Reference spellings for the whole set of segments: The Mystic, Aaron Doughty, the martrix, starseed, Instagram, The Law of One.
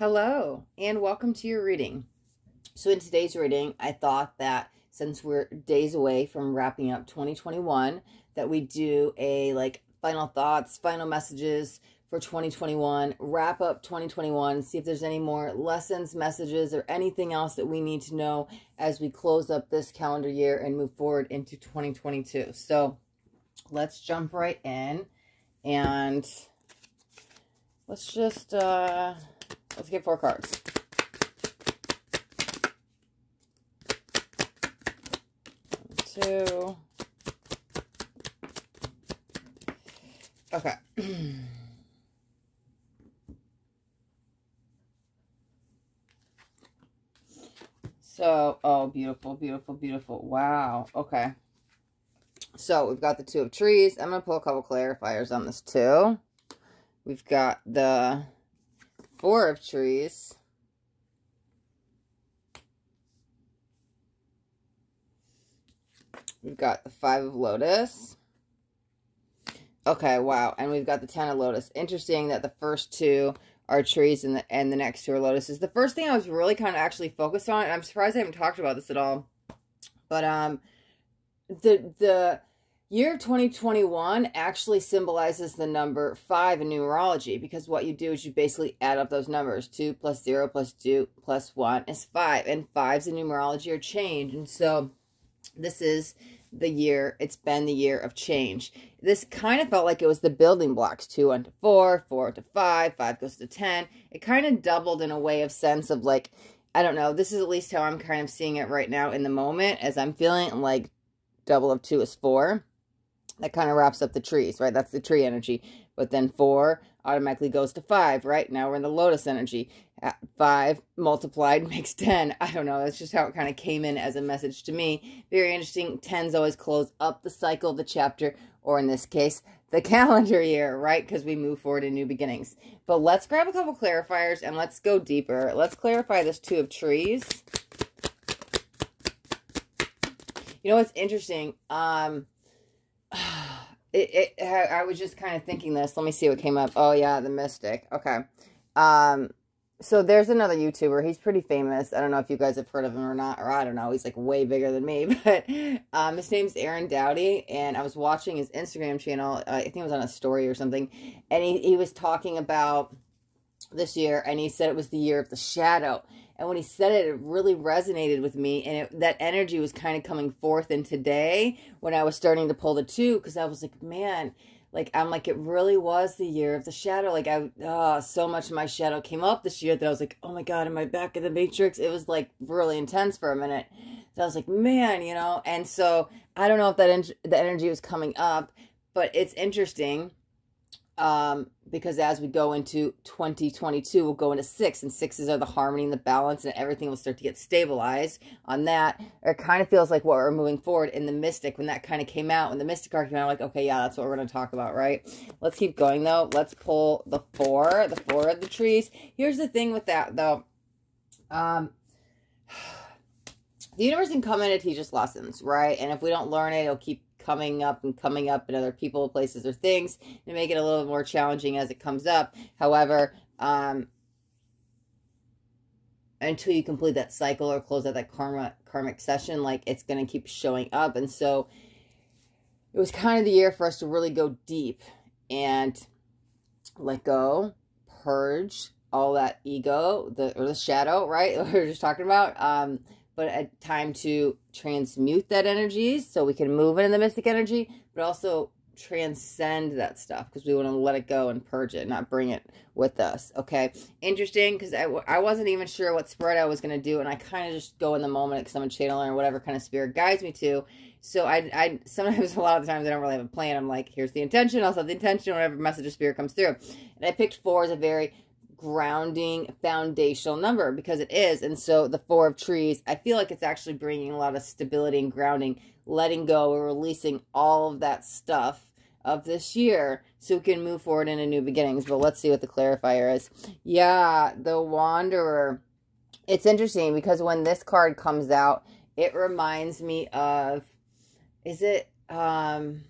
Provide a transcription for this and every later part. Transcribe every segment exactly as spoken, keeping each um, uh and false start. Hello, and welcome to your reading. So in today's reading, I thought that since we're days away from wrapping up twenty twenty-one, that we do a like final thoughts, final messages for twenty twenty-one, wrap up twenty twenty-one, see if there's any more lessons, messages, or anything else that we need to know as we close up this calendar year and move forward into twenty twenty-two. So let's jump right in and let's just, uh, let's get four cards. One, two. Okay. So, oh, beautiful, beautiful, beautiful. Wow. Okay. So we've got the Two of Trees. I'm going to pull a couple clarifiers on this too. We've got the Four of Trees. We've got the Five of Lotus. Okay, wow. And we've got the Ten of Lotus. Interesting that the first two are trees and the, and the next two are lotuses. The first thing I was really kind of actually focused on, and I'm surprised I haven't talked about this at all, but um, the the year of twenty twenty-one actually symbolizes the number five in numerology, because what you do is you basically add up those numbers. Two plus zero plus two plus one is five, and fives in numerology are change, and so this is the year, it's been the year of change. This kind of felt like it was the building blocks. Two went to four, four to five, five goes to ten. It kind of doubled in a way of sense of like, I don't know, this is at least how I'm kind of seeing it right now in the moment as I'm feeling like double of two is four. That kind of wraps up the trees, right? That's the tree energy. But then four automatically goes to five, right? Now we're in the lotus energy. Five multiplied makes ten. I don't know. That's just how it kind of came in as a message to me. Very interesting. Tens always close up the cycle, the chapter, or in this case, the calendar year, right? Because we move forward in new beginnings. But let's grab a couple clarifiers and let's go deeper. Let's clarify this Two of Trees. You know what's interesting? Um... It, it, I was just kind of thinking this. Let me see what came up. Oh, yeah, The Mystic. Okay. Um, so there's another YouTuber. He's pretty famous. I don't know if you guys have heard of him or not, or I don't know. He's, like, way bigger than me. But um, his name's Aaron Doughty, and I was watching his Instagram channel. I think it was on a story or something. And he, he was talking about this year, and he said it was the year of the shadow. And when he said it, it really resonated with me. And it, that energy was kind of coming forth in today when I was starting to pull the two. Because I was like, man, like, I'm like, it really was the year of the shadow. Like, I, oh, so much of my shadow came up this year that I was like, oh, my God, am I back in the Matrix? It was, like, really intense for a minute. So I was like, man, you know. And so I don't know if that en the energy was coming up. But it's interesting. Um, because as we go into twenty twenty-two, we'll go into six, and sixes are the harmony and the balance, and everything will start to get stabilized on that. It kind of feels like what we're moving forward in the Mystic, when that kind of came out, when the Mystic card came out, like, okay, yeah, that's what we're going to talk about, right? Let's keep going, though. Let's pull the four, the four of the trees. Here's the thing with that, though. Um, the universe can come in and teach us lessons, right? And if we don't learn it, it'll keep coming up and coming up in other people, places, or things, and make it a little more challenging as it comes up. However, um, until you complete that cycle or close out that karma, karmic session, like, it's going to keep showing up. And so it was kind of the year for us to really go deep and let go, purge all that ego, the, or the shadow, right? We were just talking about, um, but a time to transmute that energy so we can move into the mystic energy, but also transcend that stuff, because we want to let it go and purge it, not bring it with us, okay? Interesting, because I, I wasn't even sure what spread I was going to do, and I kind of just go in the moment because I'm a channeler or whatever kind of spirit guides me to. So I, I sometimes, a lot of the times, I don't really have a plan. I'm like, here's the intention, I'll set the intention, whatever message of spirit comes through. And I picked four as a very grounding, foundational number, because it is. And so the Four of Trees, I feel like it's actually bringing a lot of stability and grounding, letting go or releasing all of that stuff of this year so we can move forward into new beginnings. But let's see what the clarifier is. Yeah, the Wanderer. It's interesting, because when this card comes out, it reminds me of, is it um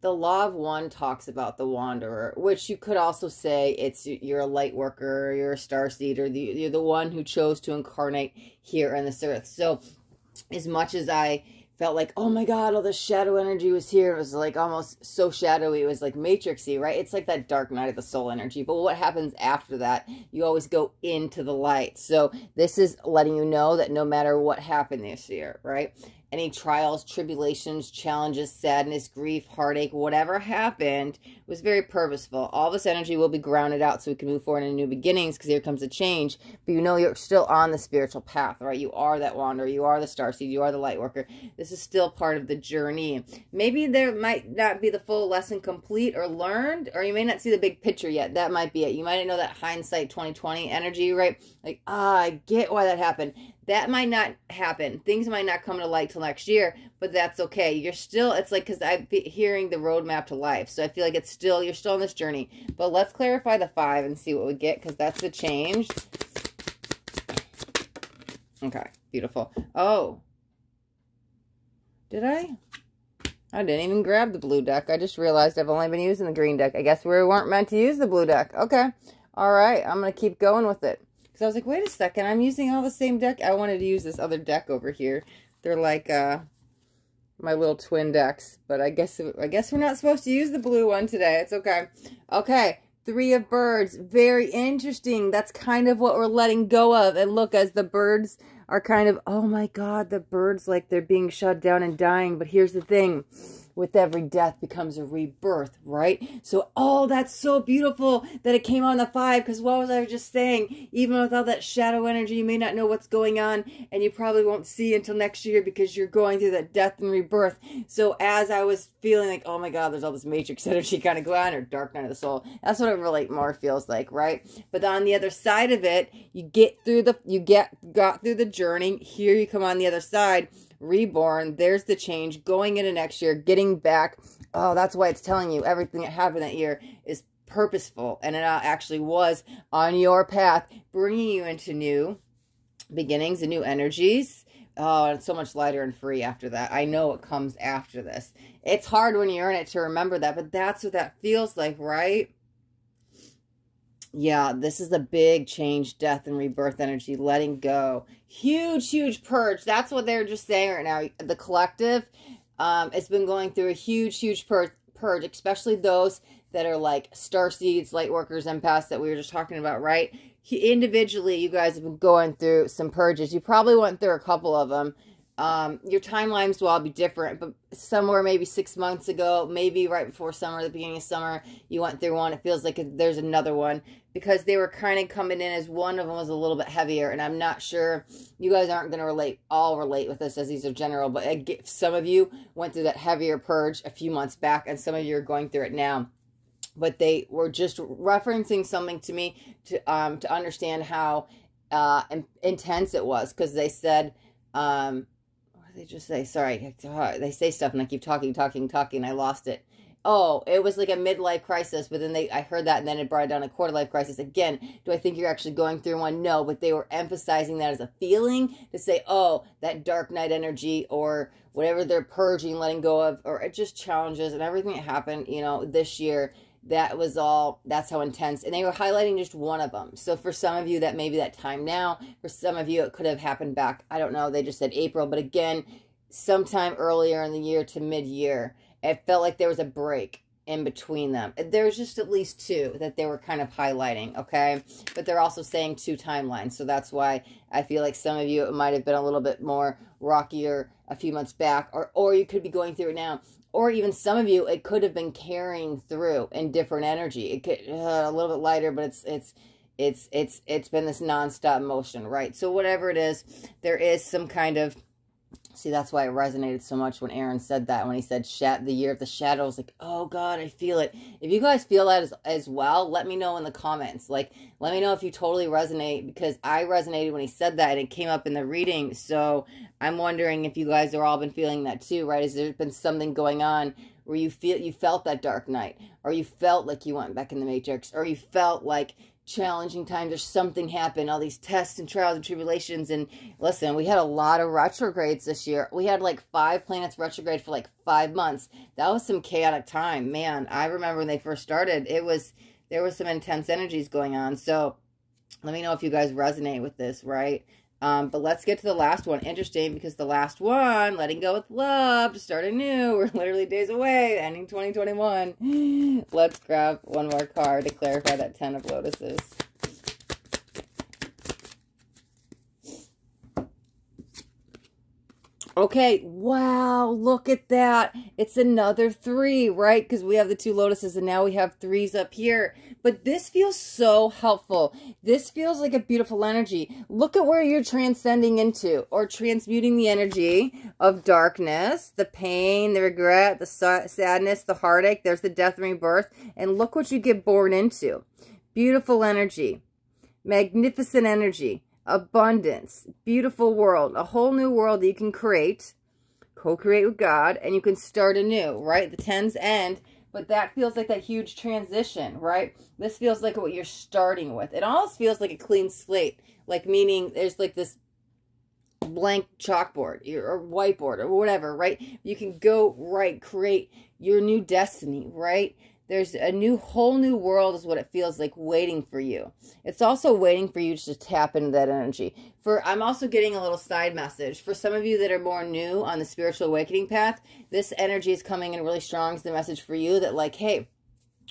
The Law of One talks about the wanderer, which you could also say it's you're a light worker, you're a starseed, or you're the one who chose to incarnate here on this earth. So as much as I felt like, oh my God, all this shadow energy was here, it was like almost so shadowy, it was like Matrixy, right? It's like that dark night of the soul energy. But what happens after that? You always go into the light. So this is letting you know that no matter what happened this year, right? Any trials, tribulations, challenges, sadness, grief, heartache, whatever happened was very purposeful. All this energy will be grounded out so we can move forward into new beginnings, because here comes a change. But you know you're still on the spiritual path, right? You are that wanderer. You are the starseed. You are the light worker. This is still part of the journey. Maybe there might not be the full lesson complete or learned, or you may not see the big picture yet. That might be it. You might not know that hindsight twenty twenty energy, right? Like, ah, I get why that happened. That might not happen. Things might not come to light till next year, but that's okay. You're still, it's like, because I'm hearing the roadmap to life. So I feel like it's still, you're still on this journey. But let's clarify the five and see what we get, because that's the change. Okay, beautiful. Oh, did I? I didn't even grab the blue deck. I just realized I've only been using the green deck. I guess we weren't meant to use the blue deck. Okay. All right. I'm going to keep going with it. So I was like, wait a second, I'm using all the same deck. I wanted to use this other deck over here. They're like uh, my little twin decks. But I guess I guess we're not supposed to use the blue one today. It's okay. Okay, Three of Birds. Very interesting. That's kind of what we're letting go of. And look, as the birds are kind of, oh my God, the birds, like they're being shut down and dying. But here's the thing. With every death becomes a rebirth, right? So, oh, that's so beautiful that it came on the five, because what was I just saying? Even with all that shadow energy, you may not know what's going on, and you probably won't see until next year because you're going through that death and rebirth. So as I was feeling like, oh my God, there's all this Matrix energy kind of going on, or dark night of the soul. That's what it really more feels like, right? But on the other side of it, you get through the, you get, got through the journey. Here you come on the other side. Reborn, there's the change, going into next year, getting back. Oh, that's why it's telling you everything that happened that year is purposeful, and it actually was on your path, bringing you into new beginnings and new energies. Oh, it's so much lighter and free after that. I know what comes after this. It's hard when you're in it to remember that, but that's what that feels like, right? Yeah, this is a big change, death and rebirth energy, letting go. Huge, huge purge. That's what they're just saying right now. The collective, um, it's been going through a huge, huge pur purge, especially those that are like starseeds, light workers, empaths that we were just talking about, right? Individually, you guys have been going through some purges. You probably went through a couple of them. Um, your timelines will all be different, but somewhere maybe six months ago, maybe right before summer, the beginning of summer, you went through one. It feels like there's another one, because they were kind of coming in as one of them was a little bit heavier, and I'm not sure, you guys aren't going to relate, all relate with this, as these are general, but I get, some of you went through that heavier purge a few months back, and some of you are going through it now. But they were just referencing something to me to, um, to understand how, uh, in intense it was, because they said, um, they just say, sorry, they say stuff and I keep talking, talking, talking, and I lost it. Oh, it was like a midlife crisis, but then they, I heard that, and then it brought it down a quarter-life crisis. Again, do I think you're actually going through one? No, but they were emphasizing that as a feeling to say, oh, that dark night energy or whatever they're purging, letting go of, or it just challenges and everything that happened, you know, this year. That was all, that's how intense. And they were highlighting just one of them. So for some of you, that may be that time now. For some of you, it could have happened back, I don't know, they just said April. But again, sometime earlier in the year to mid-year, it felt like there was a break in between them. There was just at least two that they were kind of highlighting, okay? But they're also saying two timelines. So that's why I feel like some of you, it might have been a little bit more rockier a few months back. Or, or you could be going through it now. Or even some of you, it could have been carrying through in different energy. It could uh, a little bit lighter, but it's it's it's it's it's been this nonstop motion, right? So whatever it is, there is some kind of, see, that's why it resonated so much when Aaron said that, when he said shat the year of the shadows, like, oh God, I feel it. If you guys feel that as as well, let me know in the comments. Like, let me know if you totally resonate, because I resonated when he said that and it came up in the reading. So I'm wondering if you guys have all been feeling that too, right? Has there been something going on where you feel you felt that dark night, or you felt like you went back in the Matrix, or you felt like challenging time. There's something happened, all these tests and trials and tribulations. And listen, we had a lot of retrogrades this year. We had like five planets retrograde for like five months. That was some chaotic time, man. I remember when they first started, it was, there was some intense energies going on. So let me know if you guys resonate with this, right? Um, but let's get to the last one. Interesting, because the last one, letting go with love to start anew. We're literally days away, ending twenty twenty-one. Let's grab one more card to clarify that Ten of Lotuses. Okay, wow, look at that. It's another three, right? Because we have the two lotuses and now we have threes up here. But this feels so helpful. This feels like a beautiful energy. Look at where you're transcending into or transmuting the energy of darkness, the pain, the regret, the sadness, the heartache. There's the death and rebirth. And look what you get born into. Beautiful energy, magnificent energy. Abundance, beautiful world, a whole new world that you can create, co-create with God, and you can start anew, right? The tens end, but that feels like that huge transition, right? This feels like what you're starting with. It almost feels like a clean slate, like meaning there's like this blank chalkboard or whiteboard or whatever, right? You can go, right, create your new destiny, right? There's a new, whole new world is what it feels like waiting for you. It's also waiting for you to tap into that energy. For I'm also getting a little side message. For some of you that are more new on the spiritual awakening path, this energy is coming in really strong. It's the message for you that like, hey,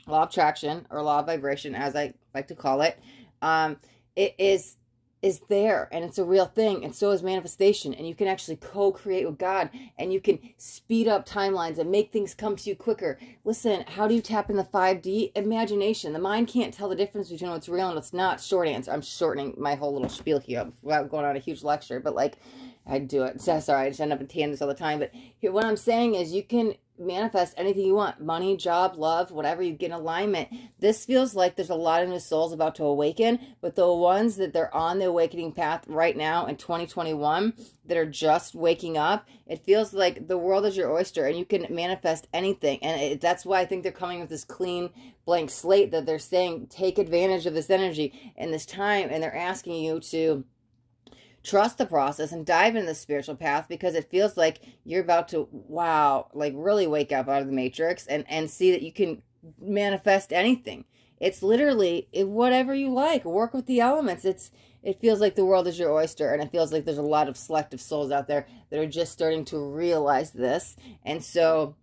law of attraction or law of vibration, as I like to call it, um, it is... is there, and it's a real thing, and so is manifestation, and you can actually co-create with God, and you can speed up timelines and make things come to you quicker. Listen, how do you tap in the five D? Imagination. The mind can't tell the difference between what's real and what's not. Short answer. I'm shortening my whole little spiel here without going on a huge lecture, but like, I do it. So sorry, I just end up in tangents all the time, but here, what I'm saying is you can manifest anything you want. Money, job, love, whatever. You get in alignment. This feels like there's a lot of new souls about to awaken, but the ones that they're on the awakening path right now in twenty twenty-one that are just waking up, it feels like the world is your oyster and you can manifest anything. And it, that's why I think they're coming with this clean blank slate, that they're saying take advantage of this energy and this time, and they're asking you to trust the process and dive into the spiritual path, because it feels like you're about to, wow, like really wake up out of the matrix and, and see that you can manifest anything. It's literally whatever you like. Work with the elements. It's It feels like the world is your oyster, and it feels like there's a lot of selective souls out there that are just starting to realize this. And so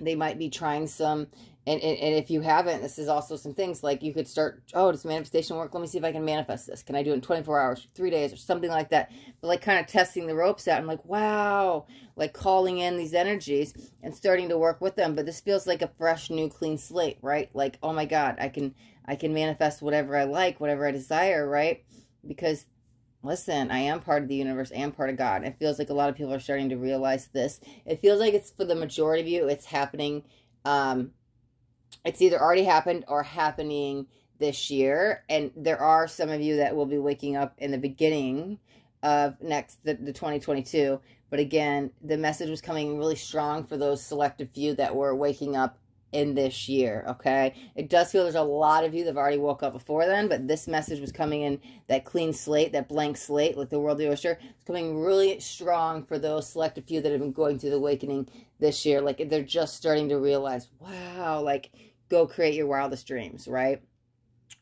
they might be trying some... And, and, and if you haven't, this is also some things like you could start, oh, does manifestation work? Let me see if I can manifest this. Can I do it in twenty-four hours, three days, or something like that? But like kind of testing the ropes out and like, wow, like calling in these energies and starting to work with them. But this feels like a fresh, new, clean slate, right? Like, oh my God, I can, I can manifest whatever I like, whatever I desire, right? Because listen, I am part of the universe and part of God. It feels like a lot of people are starting to realize this. It feels like it's for the majority of you, it's happening, um, it's either already happened or happening this year. And there are some of you that will be waking up in the beginning of next, the, the twenty twenty-two. But again, the message was coming really strong for those selective few that were waking up in this year, okay? It does feel there's a lot of you that have already woke up before then, but this message was coming in, that clean slate, that blank slate, like the world of the oyster, it's coming really strong for those selective few that have been going through the awakening this year. Like, they're just starting to realize, wow, like, go create your wildest dreams, right?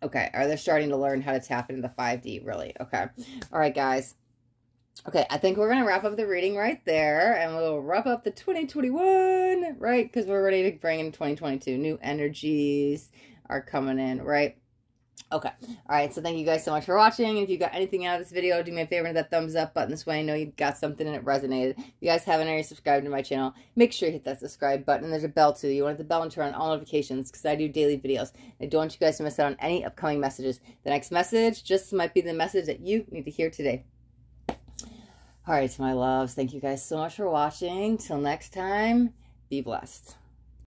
Okay, or they're starting to learn how to tap into the five D, really, okay? All right, guys. Okay, I think we're going to wrap up the reading right there, and we'll wrap up the twenty twenty-one, right? Because we're ready to bring in twenty twenty-two. New energies are coming in, right? Okay. All right, so thank you guys so much for watching. And if you got anything out of this video, do me a favor and hit that thumbs up button. This way I know you got something and it resonated. If you guys haven't already subscribed to my channel, make sure you hit that subscribe button. And there's a bell, too. You want to hit the bell and turn on all notifications, because I do daily videos. I don't want you guys to miss out on any upcoming messages. The next message just might be the message that you need to hear today. All right, my loves, thank you guys so much for watching. Till next time, be blessed.